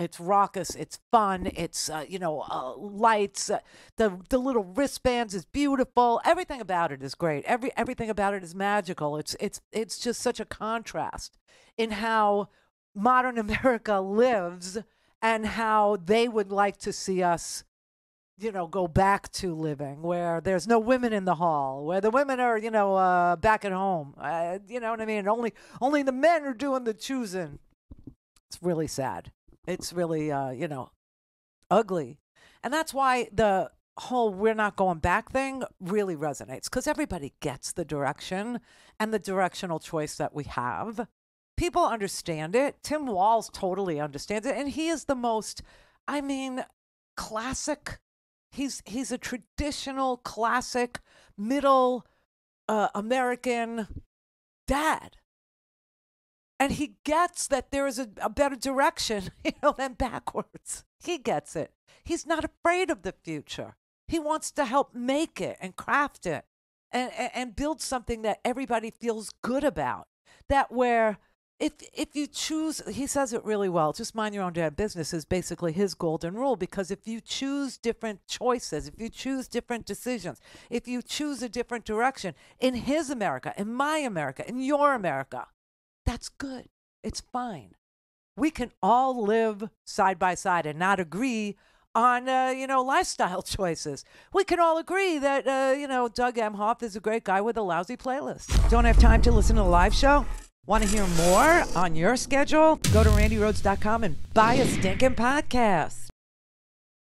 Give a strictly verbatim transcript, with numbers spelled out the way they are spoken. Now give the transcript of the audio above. It's raucous. It's fun. It's, uh, you know, uh, lights. Uh, the the little wristbands is beautiful. Everything about it is great. Every everything about it is magical. It's it's it's just such a contrast in how modern America lives and how they would like to see us, you know, go back to living, where there's no women in the hall, where the women are, you know, uh, back at home. Uh, you know what I mean? Only only the men are doing the choosing. It's really sad. It's really, uh, you know, ugly. And that's why the whole we're not going back thing really resonates, because everybody gets the direction and the directional choice that we have. People understand it. Tim Walz totally understands it. And he is the most, I mean, classic. He's he's a traditional, classic, middle uh, American dad. And he gets that there is a, a better direction, you know, than backwards. He gets it. He's not afraid of the future. He wants to help make it and craft it and, and, and build something that everybody feels good about. That where if if you choose, he says it really well, just mind your own damn business is basically his golden rule, because if you choose different choices, if you choose different decisions, if you choose a different direction in his America, in my America, in your America, that's good. It's fine. We can all live side by side and not agree on, uh, you know, lifestyle choices. We can all agree that, uh, you know, Doug Emhoff is a great guy with a lousy playlist. Don't have time to listen to the live show? Want to hear more on your schedule? Go to randy rhodes dot com and buy a stinking podcast.